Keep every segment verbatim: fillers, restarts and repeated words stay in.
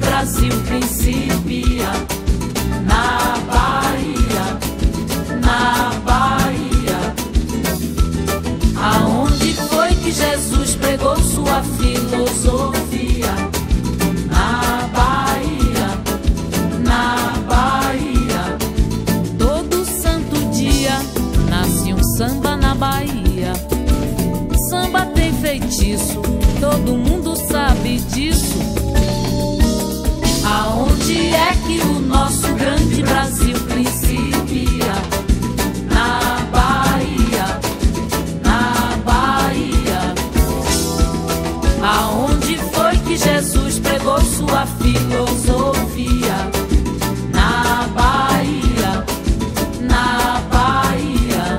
Brasil principia na Bahia, na Bahia. Aonde foi que Jesus pregou sua filosofia? Na Bahia, na Bahia. Todo santo dia nasce um samba na Bahia. Samba tem feitiço, todo mundo sabe disso. Aonde é que o nosso grande Brasil principia? Na Bahia, na Bahia. Aonde foi que Jesus pregou sua filosofia? Na Bahia, na Bahia.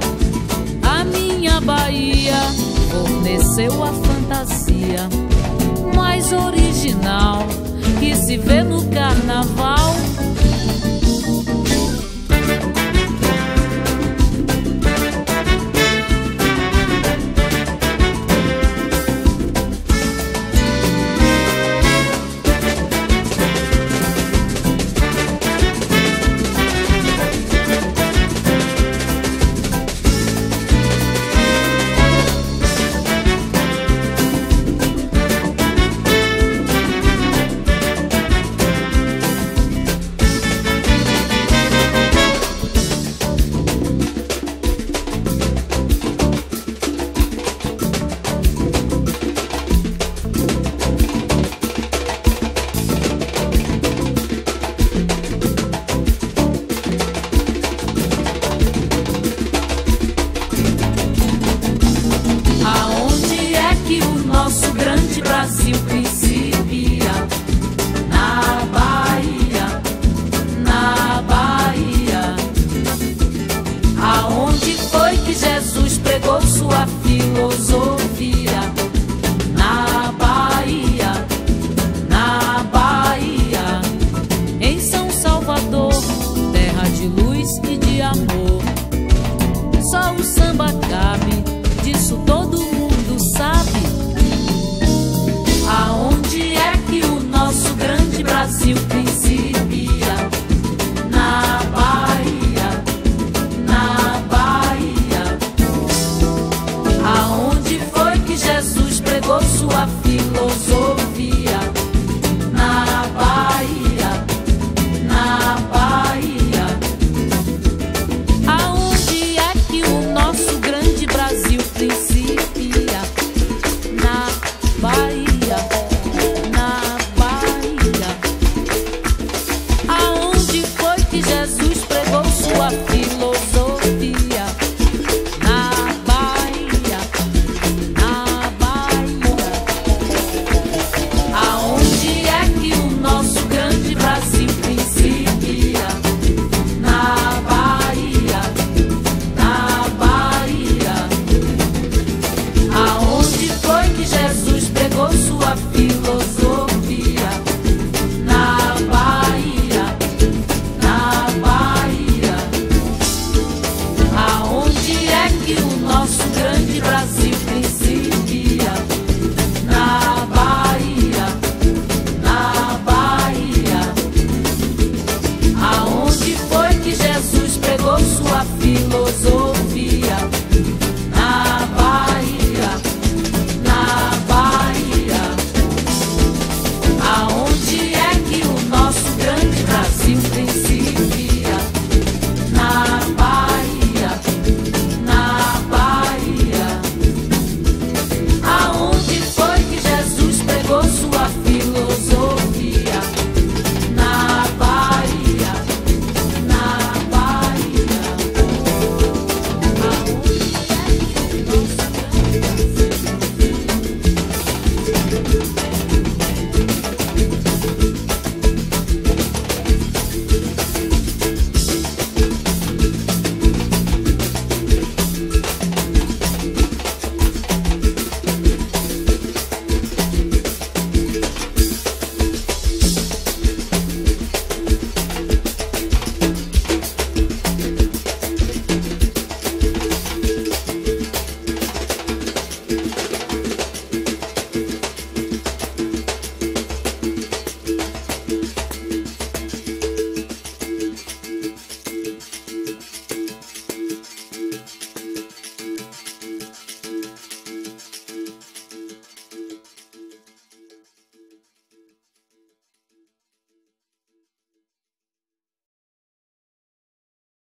A minha Bahia forneceu a